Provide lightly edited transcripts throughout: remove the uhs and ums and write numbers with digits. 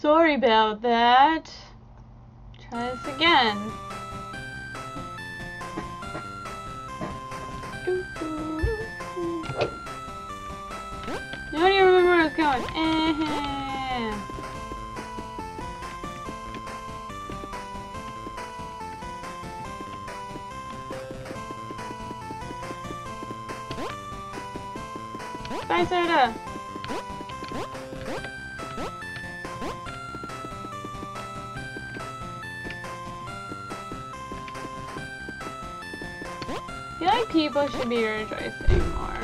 Sorry about that. Try this again. Nobody remember where I was going. Bye, Soda! I feel like people should be rejoicing more.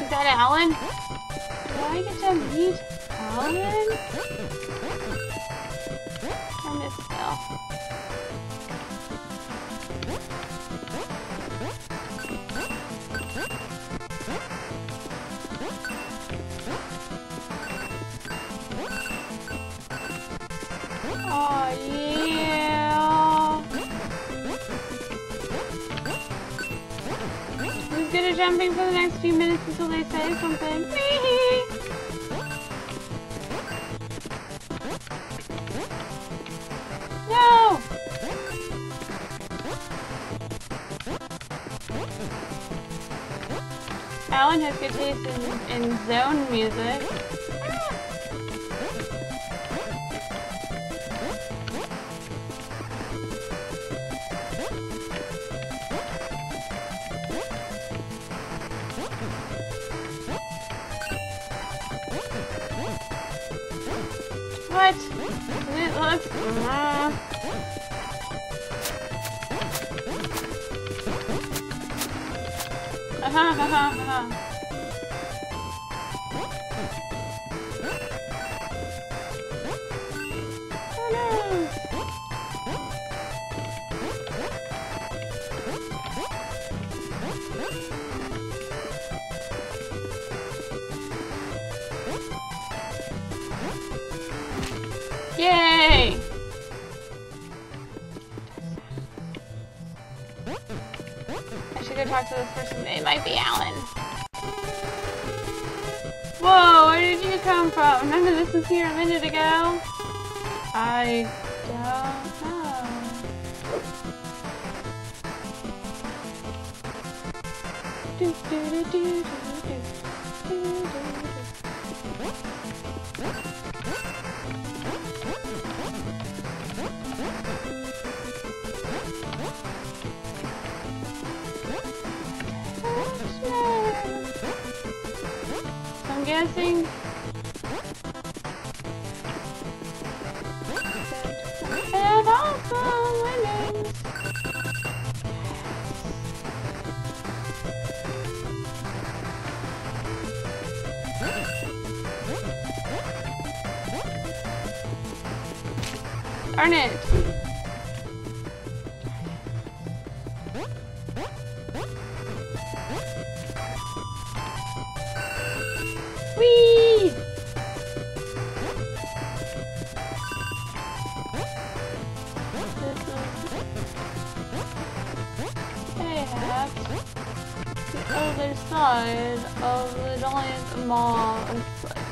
Is that Alan? Do I get to meet Alan? I misspelled. Oh yeah! Who's good at jumping for the next few minutes until they say something? No! Alan has good taste in zone music. What? It looks... Yay! I should go talk to this person. It might be Alan. Whoa, where did you come from? None of this was here a minute ago. I don't know. Do, do, do, do, do, do, do, do. I'm guessing. And also women. Darn it. Whee! Perhaps the other side of the giant mall of play.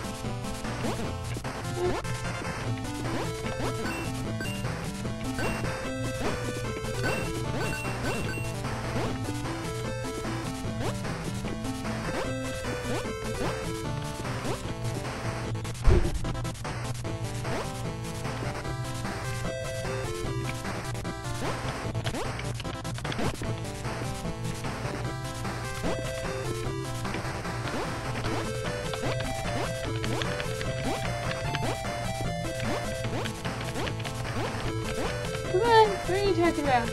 Come on, what are you talking about?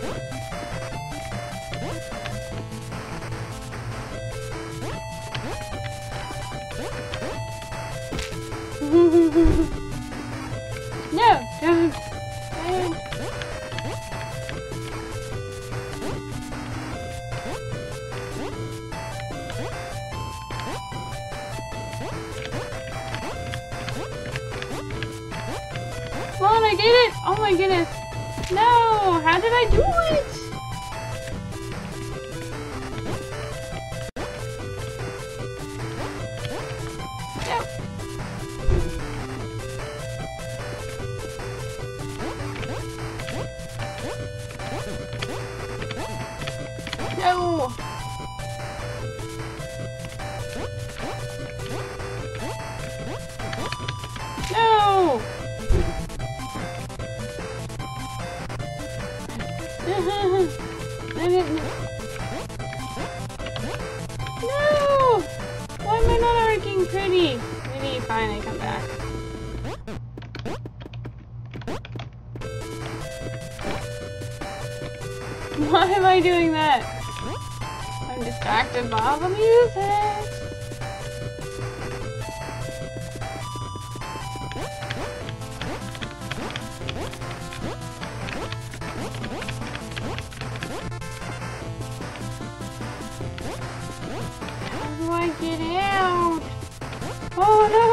No, don't. did it! Oh my goodness! No! How did I do it? No! No! No! Why am I not looking pretty? Maybe fine, I come back. Why am I doing that? I'm distracted by the music. Get out! Oh no!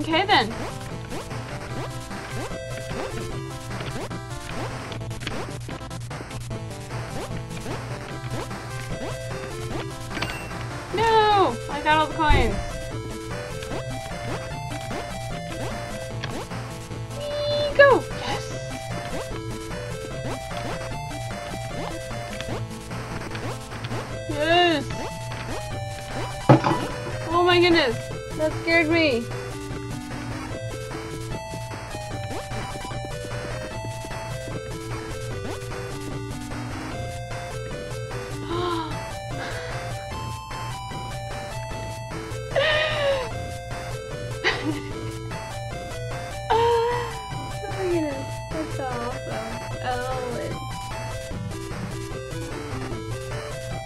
Okay then. No! I got all the coins. Go! Yes! Yes! Oh my goodness! That scared me!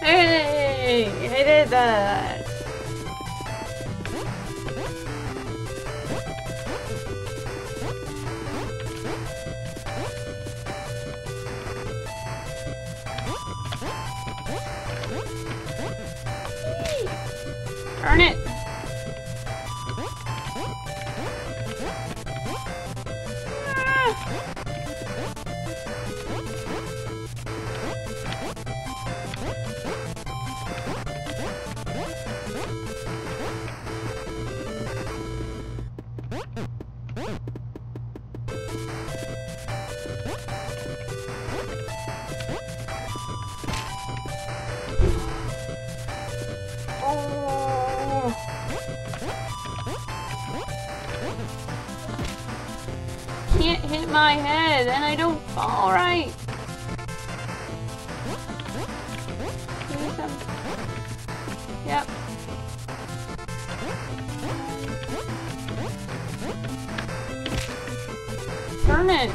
Hey! I did that! Darn it! Ah. Can't hit my head and I don't fall right. Give me some. Yep. Turn it.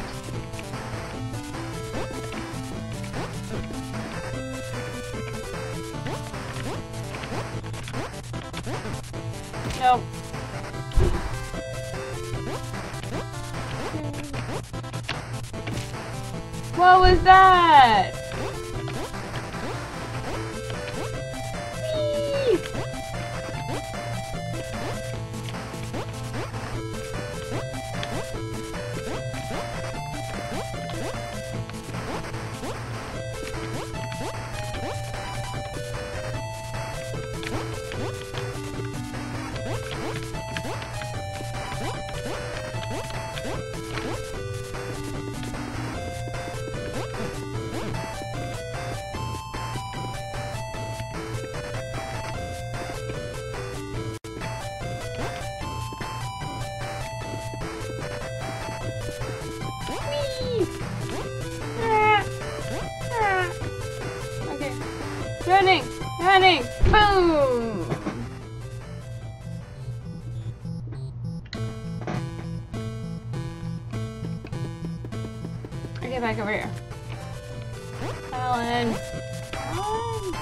No. What was that? Whee! Running! Running! Boom! Okay, back over here. Alan! Alan!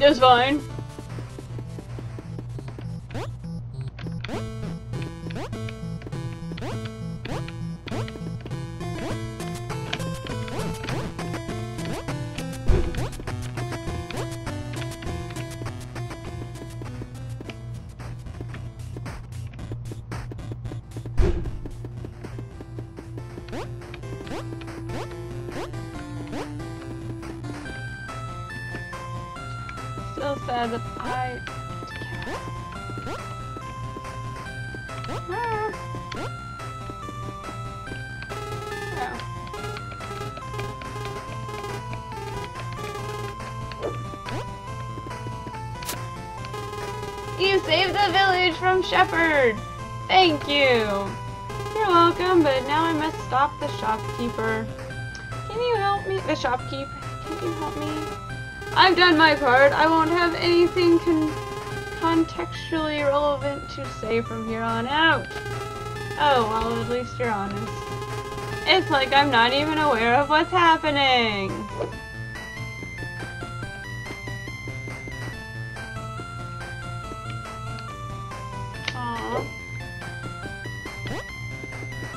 It's fine. So sad that I can't. Oh. You saved the village from Shepherd! Thank you! You're welcome, but now I must stop the shopkeeper. Can you help me? The shopkeep? Can you help me? I've done my part. I won't have anything contextually relevant to say from here on out. Oh, well, at least you're honest. It's like I'm not even aware of what's happening. Aww.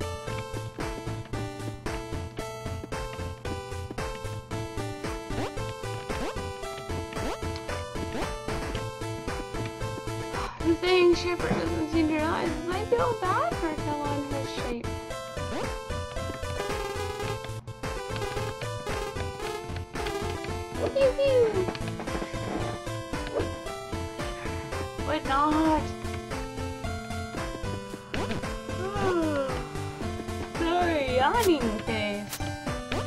The thing Shepherd doesn't seem to realize is I feel bad for Kello and his shape. Pew pew! But not! Sorry, yawning face. What?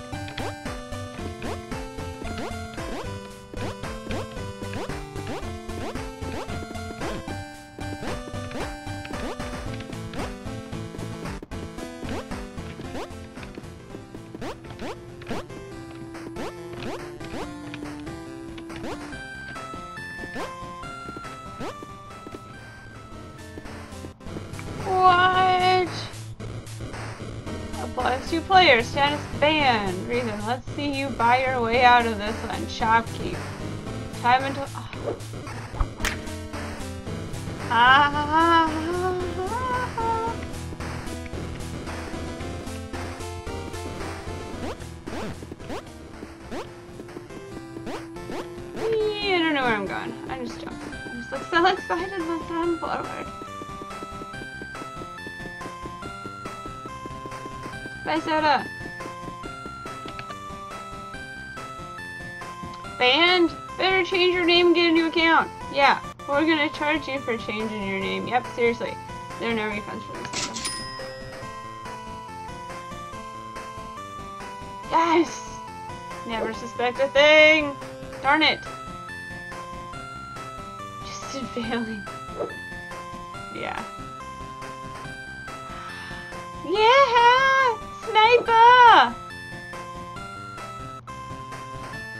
Applies to player status banned. Reason. Let's see you buy your way out of this one. Shopkeep. Time until. Oh. I don't know where I'm going. I'm just jumping. I'm just so excited about going forward. Bye, Soda! Band? Better change your name and get a new account! Yeah, we're gonna charge you for changing your name. Yep, seriously. There are no refunds for this game. Yes! Never suspect a thing! Darn it! Just failing. Yeah. Yeah! Sniper!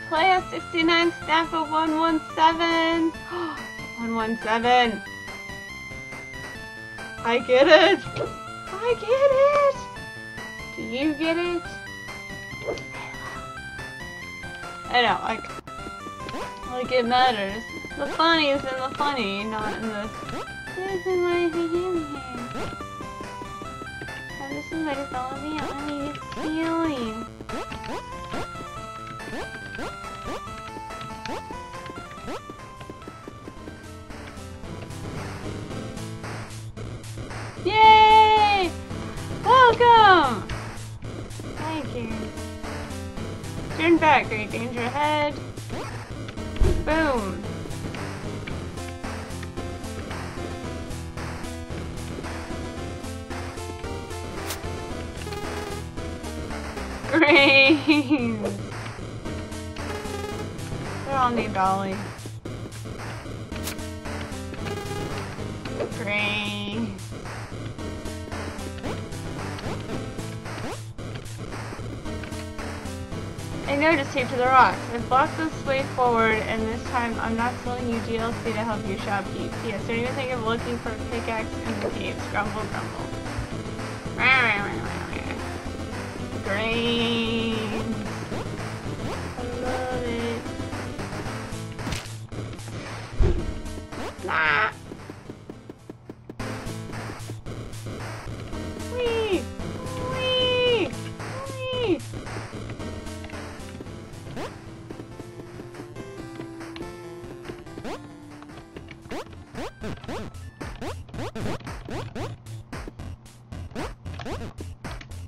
Player 69 Sniper 117! 117! I get it! I get it! Do you get it? I know, like it matters. The funny is in the funny, not in the... This is my hand. This is like all of the army is stealing. Yay! Welcome! Thank you. Turn back, great danger ahead. Boom. Great! They're all named Ollie. train. I noticed here to the rocks. I've blocked this way forward, and this time I'm not selling you DLC to help you shopkeep. Yes, don't even think of looking for a pickaxe in the caves. Grumble, grumble. Great. I love it. Ah. Wee. Wee. Wee.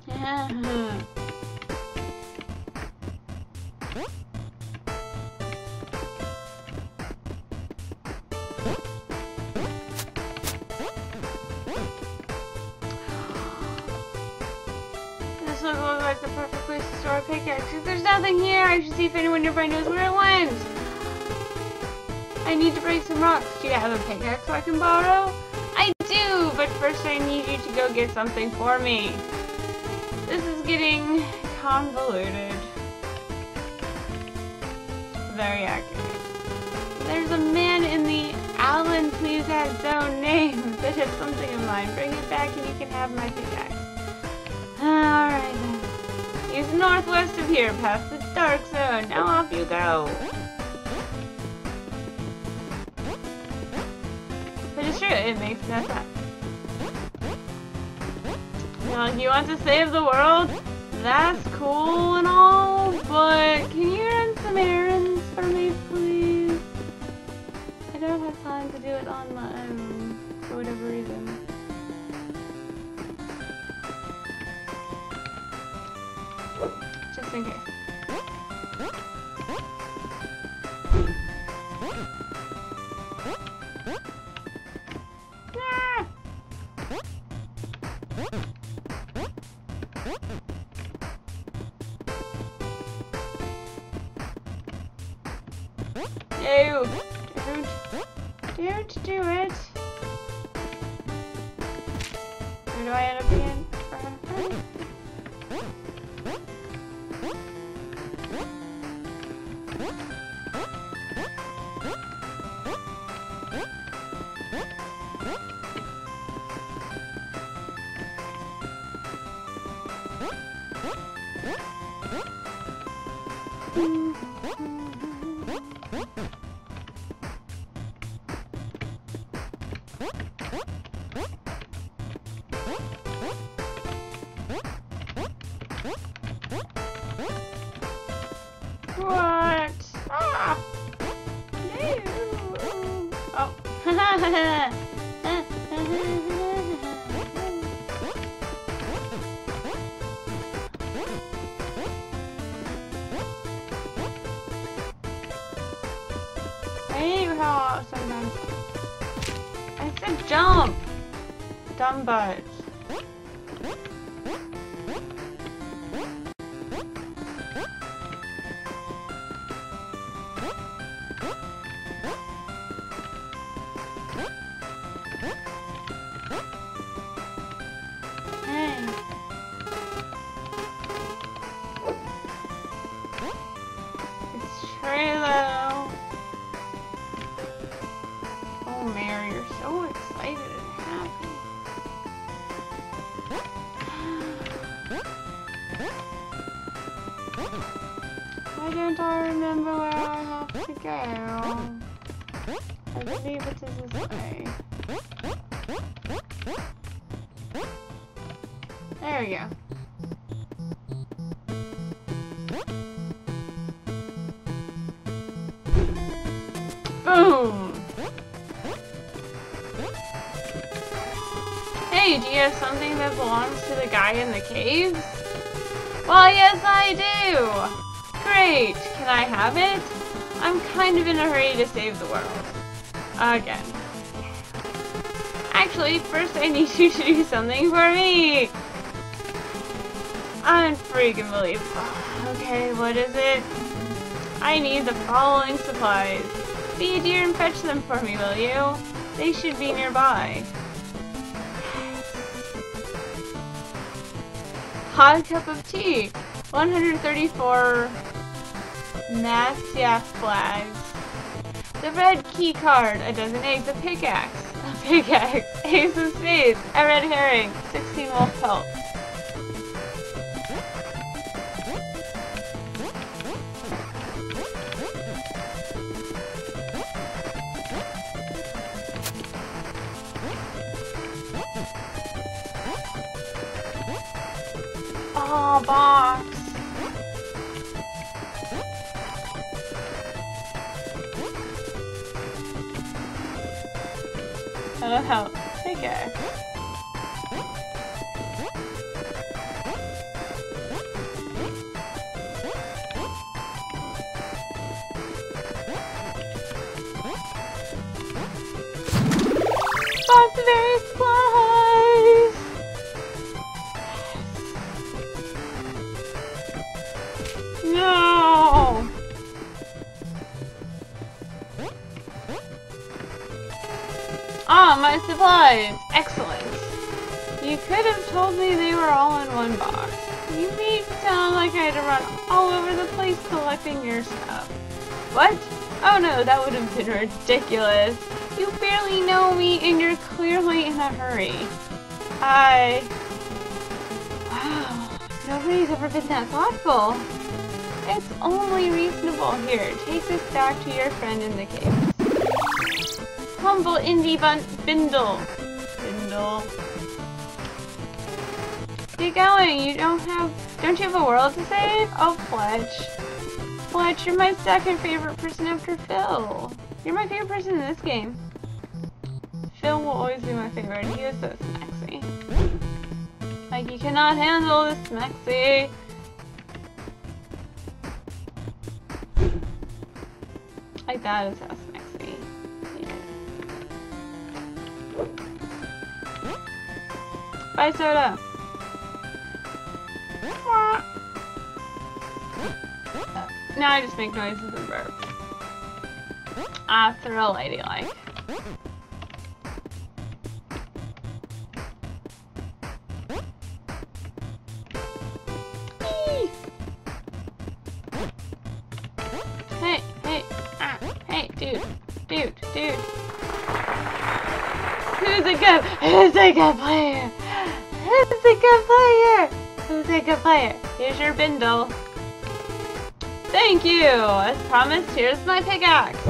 Yeah. This looks like the perfect place to store a pickaxe. If there's nothing here, I should see if anyone nearby knows where it went. I need to break some rocks. Do you have a pickaxe I can borrow? I do, but first I need you to go get something for me. This is getting convoluted. Very accurate. There's a man in the Allen, please add his own name. That has something in mind. Bring it back and you can have my pickaxe. Alright then. He's northwest of here, past the dark zone. Now off you go. But it's true, it makes no sense. Now, you want to save the world? That's cool and all, but can you run some errands for me, please? I don't have time to do it on my own, for whatever reason. Just in case. Ah! No! Don't do it! Where do I end up again? What? Ah! No! Oh. I hate how sometimes I said jump! Dumb butt. Why don't I remember where I have to go? I believe it is this way. There we go. Boom! Hey, do you have something that belongs to the guy in the caves? Well, yes, I do! Great! Can I have it? I'm kind of in a hurry to save the world. Again. Actually, first I need you to do something for me! Unfreaking believable. Okay, what is it? I need the following supplies. Be a dear and fetch them for me, will you? They should be nearby. hot cup of tea. 134 Natsiak flags. The red key card, a dozen eggs, a pickaxe, ace of spades, a red herring, 16 wolf pelt. Oh, box. I love how take it. Very supplies. No. Ah, my supplies! Excellent! You could have told me they were all in one box. You made it sound like I had to run all over the place collecting your stuff. What? Oh no, that would have been ridiculous. You barely know me and you're clearly in a hurry. Wow, nobody's ever been that thoughtful. It's only reasonable. Here, take this back to your friend in the cave. Humble Indie Bindle. Get going, don't you have a world to save? Oh, Fletch, you're my second favorite person after Phil. You're my favorite person in this game. Phil will always be my favorite, he is so smexy. Like, you cannot handle this smexy. Like, that is how smexy. Bye, soda! Now I just make noises and burp. Ah, thrill ladylike. Hey, dude. Who's a good player? Here's your bindle. Thank you! As promised, here's my pickaxe! I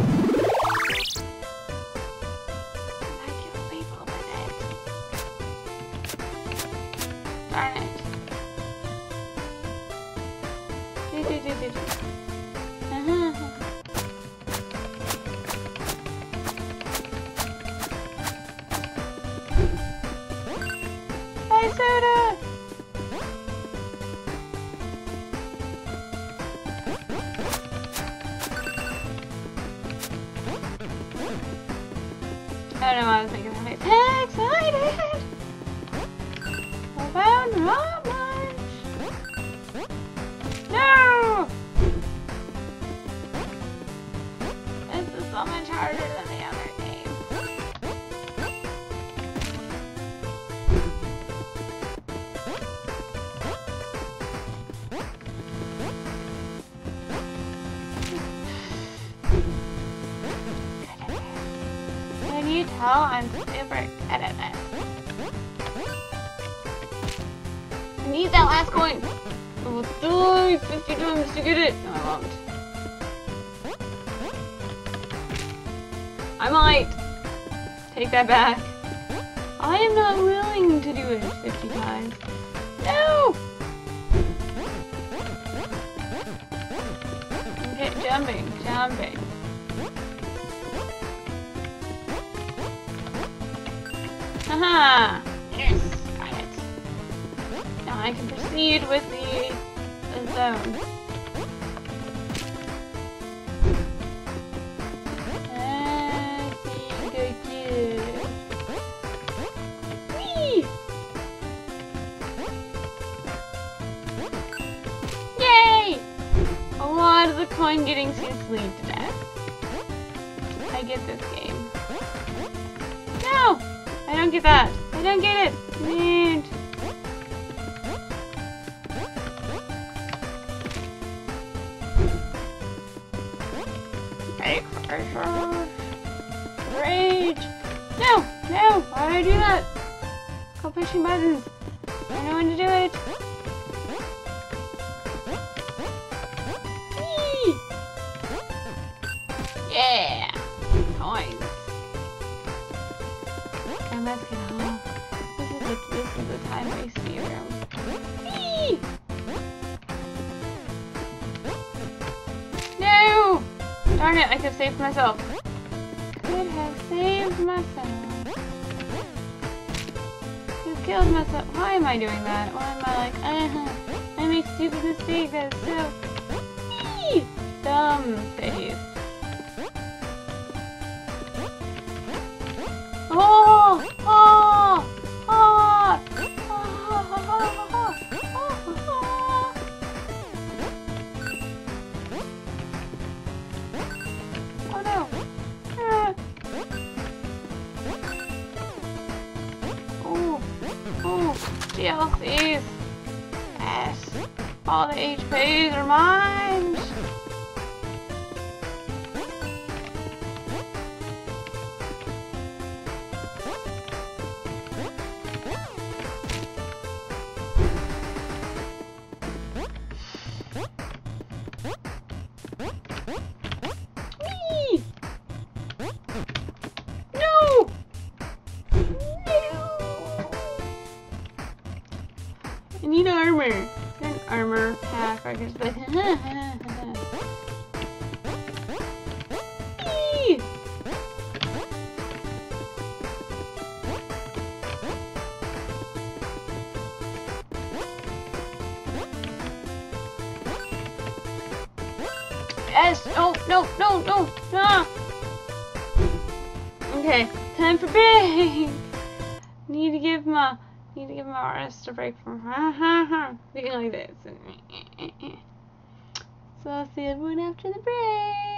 can't believe all that. Darn it. Bye, soda! I don't know why I was thinking that. Excited about not much. No, this is so much harder than the other game. Well, I'm super good at that. I need that last coin! I will die 50 times to get it! No, I won't. I might! Take that back. I am not willing to do it 50 times. No! Okay, jumping. Aha! Yes! Got it. Now I can proceed with the zone. Whee! Yay! A lot of the coin getting too sleep to death. I get this game. No! I don't get that. I don't get it. Dude. very far. Rage! No! No! Why would I do that? Call pushing buttons. I don't know when to do it. Whee! Yeah! Coins. I must get home. This is a time wasting room. Whee! Darn it, I could have saved myself. Could have saved myself. Could have killed myself. Why am I doing that? Or am I like, I make stupid mistakes, that's so dumb face. Oh! Oh! Oh! DLCs! Yes! All the HPs are mine! Whee! No! I need armor. Is there an armor pack? Or I can just like, Yes! No! No! No! No! Ah! Okay, time for break. Need to give my artist a break from being like this. So I'll see everyone after the break.